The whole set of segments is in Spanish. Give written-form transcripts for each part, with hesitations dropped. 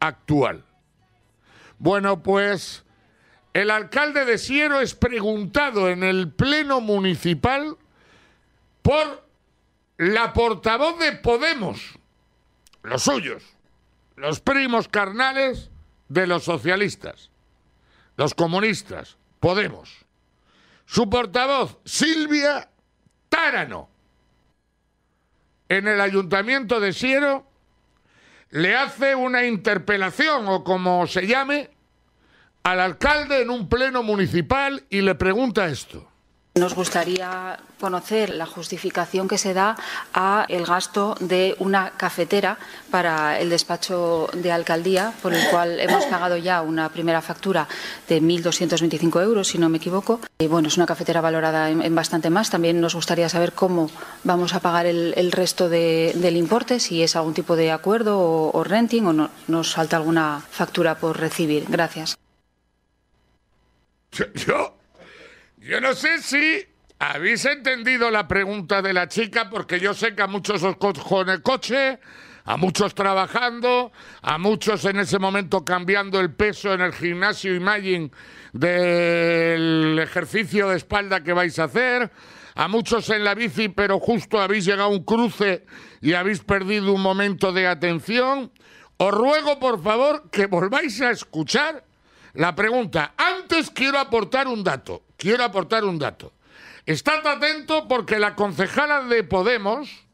actual. Bueno, pues el alcalde de Siero es preguntado en el pleno municipal por la portavoz de Podemos, los suyos, los primos carnales de los socialistas, los comunistas, Podemos. Su portavoz, Silvia Tárano, en el ayuntamiento de Siero, le hace una interpelación, o como se llame, al alcalde en un pleno municipal y le pregunta esto. Nos gustaría conocer la justificación que se da al gasto de una cafetera para el despacho de alcaldía, por el cual hemos pagado ya una primera factura de 1.225 euros, si no me equivoco. Y bueno, es una cafetera valorada en bastante más. También nos gustaría saber cómo vamos a pagar el resto del importe, si es algún tipo de acuerdo o renting, o no, nos falta alguna factura por recibir. Gracias. Yo no sé si habéis entendido la pregunta de la chica, porque yo sé que a muchos os cojo en el coche, a muchos trabajando, a muchos en ese momento cambiando el peso en el gimnasio, imagine, del ejercicio de espalda que vais a hacer, a muchos en la bici, pero justo habéis llegado a un cruce y habéis perdido un momento de atención. Os ruego, por favor, que volváis a escuchar la pregunta. Antes quiero aportar un dato. Estad atento, porque la concejala de Podemos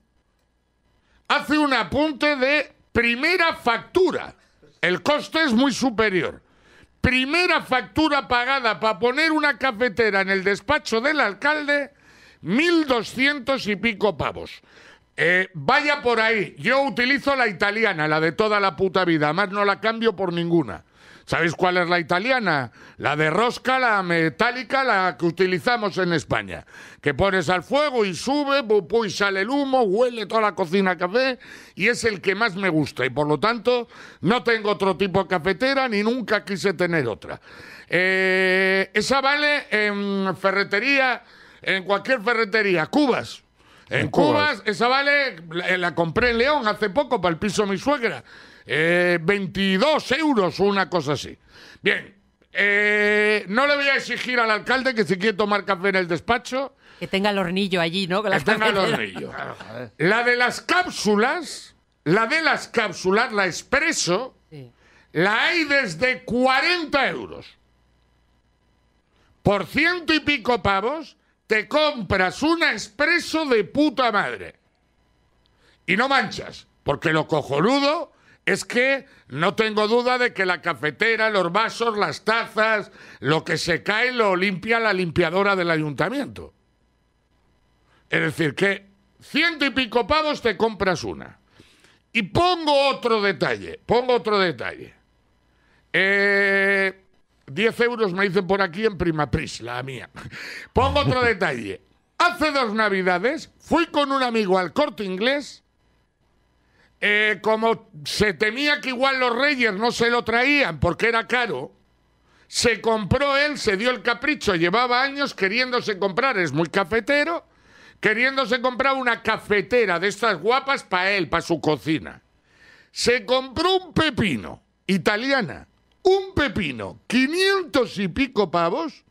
hace un apunte de primera factura. El coste es muy superior. Primera factura pagada para poner una cafetera en el despacho del alcalde, 1.200 y pico pavos. Vaya por ahí. Yo utilizo la italiana, la de toda la puta vida. Además, no la cambio por ninguna. ¿Sabéis cuál es la italiana? La de rosca, la metálica, la que utilizamos en España. Que pones al fuego y sube, y sale el humo, huele toda la cocina a café, y es el que más me gusta. Y por lo tanto, no tengo otro tipo de cafetera, ni nunca quise tener otra. Esa vale en ferretería, en cualquier ferretería. Cubas. En Cubas, esa vale, la compré en León hace poco para el piso de mi suegra. 22 euros o una cosa así. Bien, no le voy a exigir al alcalde que si quiere tomar café en el despacho... Que tenga el hornillo allí, ¿no? Que tenga el hornillo. La de las cápsulas, la Nespresso, sí, la hay desde 40 euros. Por 100 y pico pavos te compras una Nespresso de puta madre. Y no manchas, porque lo cojonudo... Es que no tengo duda de que la cafetera, los vasos, las tazas, lo que se cae lo limpia la limpiadora del ayuntamiento. Es decir, que 100 y pico pavos te compras una. Y pongo otro detalle, 10 euros me dicen por aquí en Primapris, la mía. Pongo otro detalle. Hace 2 navidades fui con un amigo al Corte Inglés. Como se temía que igual los reyes no se lo traían porque era caro, se compró él, se dio el capricho, llevaba años queriéndose comprar, es muy cafetero, queriéndose comprar una cafetera de estas guapas para él, para su cocina. Se compró un pepino, italiana, 500 y pico pavos,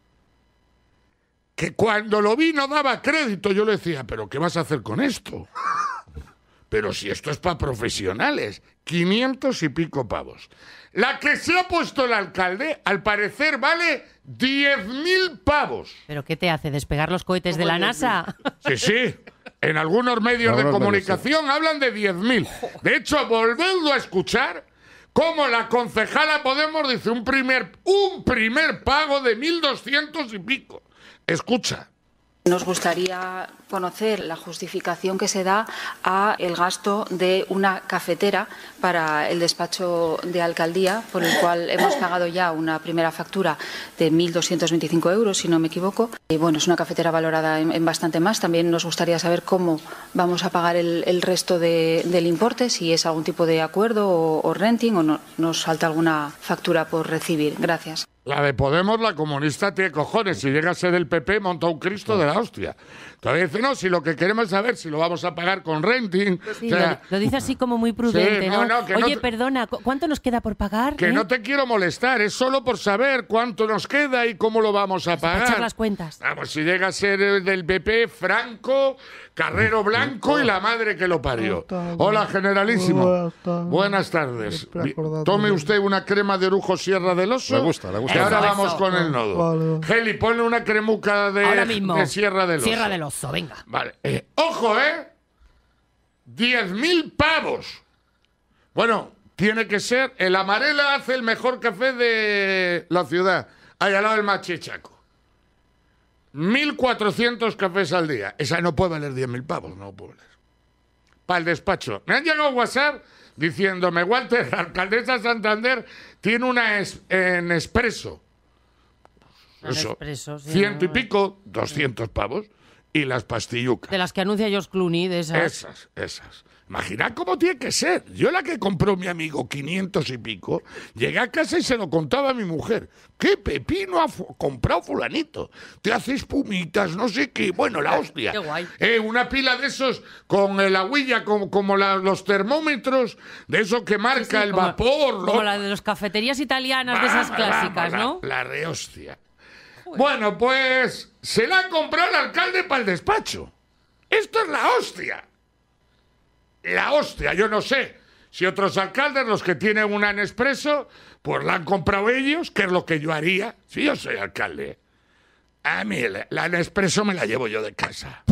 que cuando lo vi no daba crédito. Yo le decía, ¿pero qué vas a hacer con esto? Pero si esto es para profesionales, 500 y pico pavos. La que se ha puesto el alcalde, al parecer, vale 10.000 pavos. ¿Pero qué te hace? ¿Despegar los cohetes de la NASA? Sí, sí. En algunos medios de comunicación hablan de 10.000. De hecho, volvedlo a escuchar, como la concejala Podemos dice un primer pago de 1.200 y pico. Escucha. Nos gustaría conocer la justificación que se da al gasto de una cafetera para el despacho de alcaldía, por el cual hemos pagado ya una primera factura de 1.225 euros, si no me equivoco. Y bueno, es una cafetera valorada en bastante más. También nos gustaría saber cómo vamos a pagar el resto del importe, si es algún tipo de acuerdo o renting, o no, nos falta alguna factura por recibir. Gracias. La de Podemos, la comunista, tiene cojones. Si llega a ser del PP, monta un Cristo de la hostia. Todavía dice, no, si lo que queremos es saber si lo vamos a pagar con renting. Sí, o sea, lo dice así como muy prudente, sí, ¿no? Oye, no te... perdona, ¿cuánto nos queda por pagar? Que no te quiero molestar, es solo por saber cuánto nos queda y cómo lo vamos a pagar. Para echar las cuentas. Vamos, si llega a ser del PP, Franco, Carrero Blanco y la madre que lo parió. Hola, generalísimo. Buenas tardes. Tome usted una crema de orujo Sierra del Oso. Me gusta, le gusta. Y ahora vamos con el nodo. Geli, ponle una cremuca de Sierra del Oso. Sierra del Oso, venga. Vale. ¡Ojo, eh! 10.000 pavos. Bueno, tiene que ser... El Amarela hace el mejor café de la ciudad. Ahí al lado del Machichaco. 1.400 cafés al día. Esa no puede valer 10.000 pavos, no puede valer. Para el despacho. Me han llegado WhatsApp diciéndome, Walter, la alcaldesa de Santander tiene una en Nespresso. Eso, 100 y pico, 200 pavos. Y las pastillucas. De las que anuncia George Clooney, de esas. Esas, esas. Imaginad cómo tiene que ser. Yo la que compró mi amigo, 500 y pico, llegué a casa y se lo contaba a mi mujer. ¿Qué pepino ha comprado fulanito? Te haces pumitas, no sé qué. Bueno, la hostia. Qué guay. Una pila de esos con la huilla, como los termómetros, de esos que marca el vapor. Como la de las cafeterías italianas, de esas clásicas, ¿no? La rehostia. Bueno, pues se la ha comprado el alcalde para el despacho. Esto es la hostia. La hostia, yo no sé si otros alcaldes, los que tienen una Nespresso, pues la han comprado ellos, que es lo que yo haría si yo soy alcalde. A mí la Nespresso me la llevo yo de casa.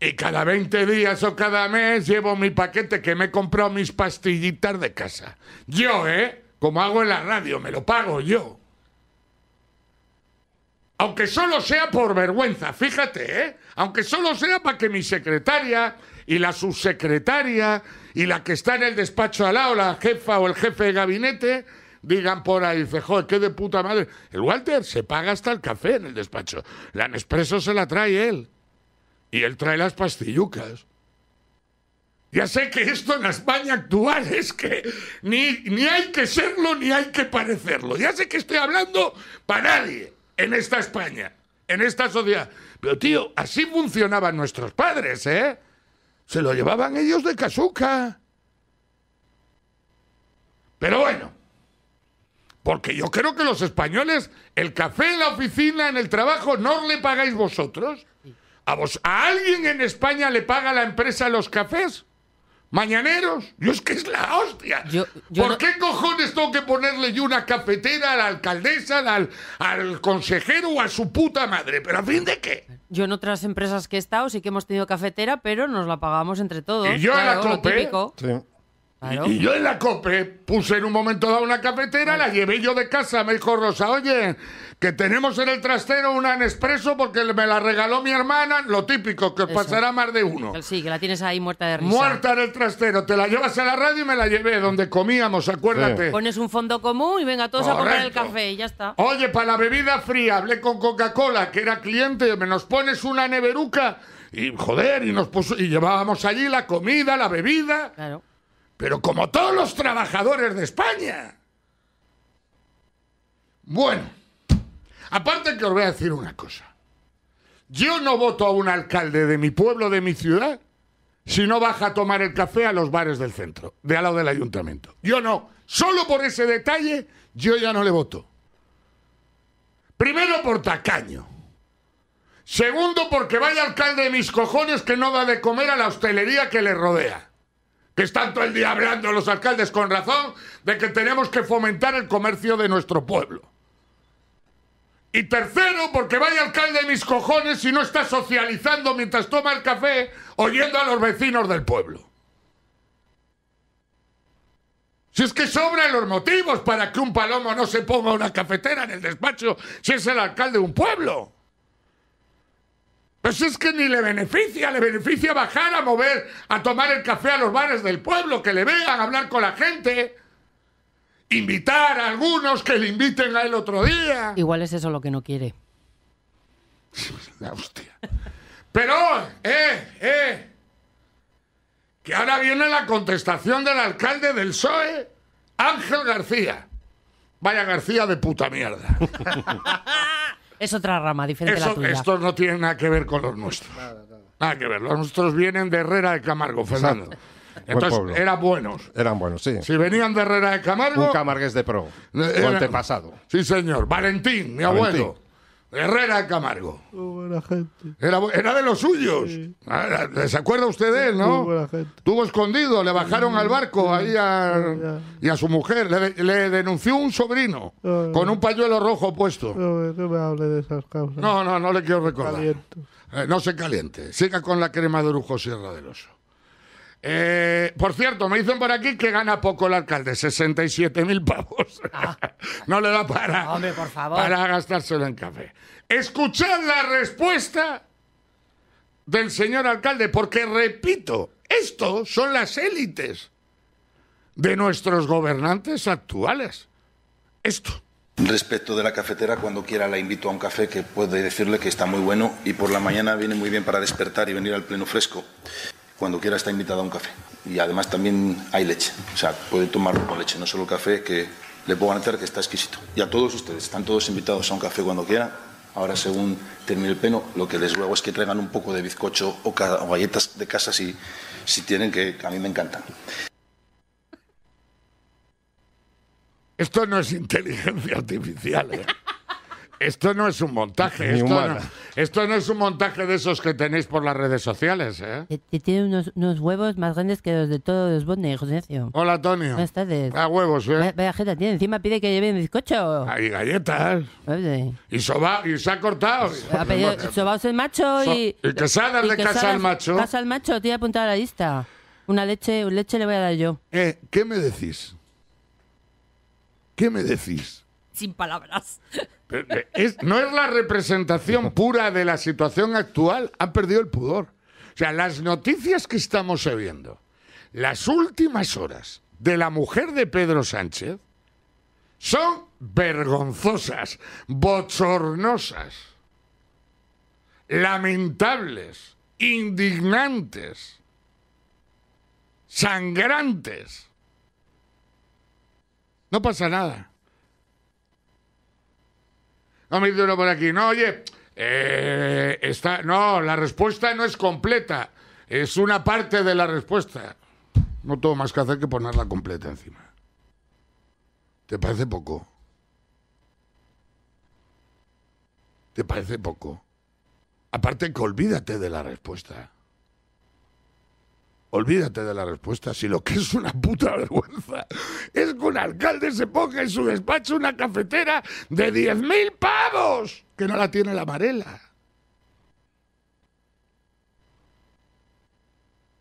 Y cada 20 días o cada mes llevo mi paquete que me he comprado mis pastillitas de casa. Yo, como hago en la radio, me lo pago yo. Aunque solo sea por vergüenza, fíjate, aunque solo sea para que mi secretaria y la subsecretaria y la que está en el despacho al lado, la jefa o el jefe de gabinete, digan por ahí, dice, joder, qué de puta madre. El Walter se paga hasta el café en el despacho. La Nespresso se la trae él. Y él trae las pastillucas. Ya sé que esto en la España actual es que ni hay que serlo ni hay que parecerlo. Ya sé que estoy hablando para nadie. En esta España, en esta sociedad. Pero, tío, así funcionaban nuestros padres, ¿eh? Se lo llevaban ellos de casuca. Pero bueno, porque yo creo que los españoles, el café en la oficina, en el trabajo, no le pagáis vosotros. ¿A alguien en España le paga la empresa los cafés? ¿Mañaneros? Yo es que es la hostia. ¿Por qué cojones tengo que ponerle yo una cafetera a la alcaldesa, al consejero o a su puta madre? ¿Pero a fin de qué? Yo en otras empresas que he estado sí que hemos tenido cafetera, pero nos la pagamos entre todos. Y yo en la COPE... Sí. Claro. Y yo en la COPE puse en un momento dado una cafetera, la llevé yo de casa, me dijo Rosa, oye, que tenemos en el trastero una Nespresso porque me la regaló mi hermana, lo típico, que os pasará más de uno. Sí, que la tienes ahí muerta de risa. Muerta en el trastero, te la llevas a la radio y me la llevé, donde comíamos, acuérdate. Sí. Pones un fondo común y venga todos a comprar el café y ya está. Oye, para la bebida fría, hablé con Coca-Cola, que era cliente, me nos pones una neveruca y joder, y llevábamos allí la comida, la bebida. Claro. Pero como todos los trabajadores de España. Bueno, aparte que os voy a decir una cosa. Yo no voto a un alcalde de mi pueblo, de mi ciudad, si no baja a tomar el café a los bares del centro, de al lado del ayuntamiento. Yo no. Solo por ese detalle, yo ya no le voto. Primero por tacaño. Segundo porque vaya alcalde de mis cojones que no da de comer a la hostelería que le rodea. Que están todo el día hablando los alcaldes, con razón, de que tenemos que fomentar el comercio de nuestro pueblo. Y tercero, porque vaya alcalde de mis cojones si no está socializando mientras toma el café, oyendo a los vecinos del pueblo. Si es que sobran los motivos para que un palomo no se ponga una cafetera en el despacho si es el alcalde de un pueblo. Pues es que ni le beneficia bajar a mover, a tomar el café a los bares del pueblo, que le vean, hablar con la gente, invitar a algunos que le inviten a él otro día. Igual es eso lo que no quiere. La hostia. Pero, que ahora viene la contestación del alcalde del PSOE, Ángel García. Vaya García de puta mierda. Es otra rama diferente a la tuya. Estos no tienen nada que ver con los nuestros. Nada que ver. Los nuestros vienen de Herrera de Camargo, Fernando. Exacto. Entonces, eran buenos. Eran buenos, sí. Si venían de Herrera de Camargo... Un camargués de pro. Antepasado. Sí, señor. Valentín, mi abuelo. Herrera de Camargo. Muy buena gente. Era de los suyos. Sí. ¿Se acuerda usted de él, no? Muy buena gente. Estuvo escondido, le bajaron al barco ahí y a su mujer. Le denunció un sobrino con un pañuelo rojo puesto. No me hable de esas causas. No, no le quiero recordar. No se caliente. Siga con la crema de lujo Sierra del Oso. Por cierto, me dicen por aquí que gana poco el alcalde, 67.000 pavos. Ah. No le da para, hombre, por favor, para gastárselo en café. Escuchad la respuesta del señor alcalde, porque, repito, estos son las élites de nuestros gobernantes actuales. Esto. Respecto de la cafetera, cuando quiera la invito a un café que puede decirle que está muy bueno y por la mañana viene muy bien para despertar y venir al pleno fresco. Cuando quiera está invitada a un café. Y además también hay leche. O sea, puede tomarlo con leche, no solo café, que le puedo garantizar que está exquisito. Y a todos ustedes, están todos invitados a un café cuando quieran. Ahora, según termine el pleno, lo que les ruego es que traigan un poco de bizcocho o galletas de casa si tienen, que a mí me encantan. Esto no es inteligencia artificial, ¿eh? Esto no es un montaje. Esto no es un montaje de esos que tenéis por las redes sociales, ¿eh? Tiene unos huevos más grandes que los de todos los bondes, José Ignacio. Hola, Antonio. Buenas tardes. Ah, huevos, ¿eh? Vaya jeta tiene. Encima pide que lleven bizcocho. Hay galletas. Oye. Y se ha cortado. Ha pedido sobaos el macho y... Y quesadas de casa al macho. Casa al macho, te voy a apuntar a la lista. Una leche le voy a dar yo. ¿Qué me decís? ¿Qué me decís? Sin palabras. No es la representación pura de la situación actual. Han perdido el pudor. O sea, las noticias que estamos viendo, las últimas horas de la mujer de Pedro Sánchez, son vergonzosas, bochornosas, lamentables, indignantes, sangrantes. No pasa nada. No, me dice uno por aquí. No, oye, no, la respuesta no es completa. Es una parte de la respuesta. No tengo más que hacer que ponerla completa encima. ¿Te parece poco? ¿Te parece poco? Aparte que olvídate de la respuesta. Olvídate de la respuesta. Si lo que es una puta vergüenza es que un alcalde se ponga en su despacho una cafetera de 10.000 pavos, que no la tiene la Amarela.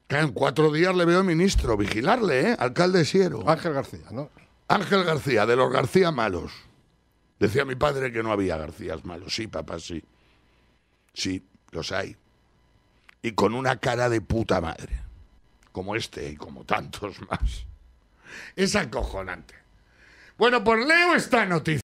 Que en 4 días le veo ministro, vigilarle, ¿eh? Alcalde Siero. Ángel García, ¿no? Ángel García, de los García malos. Decía mi padre que no había Garcías malos. Sí, papá, sí. Sí, los hay. Y con una cara de puta madre. Como este y como tantos más. Es acojonante. Bueno, pues leo esta noticia.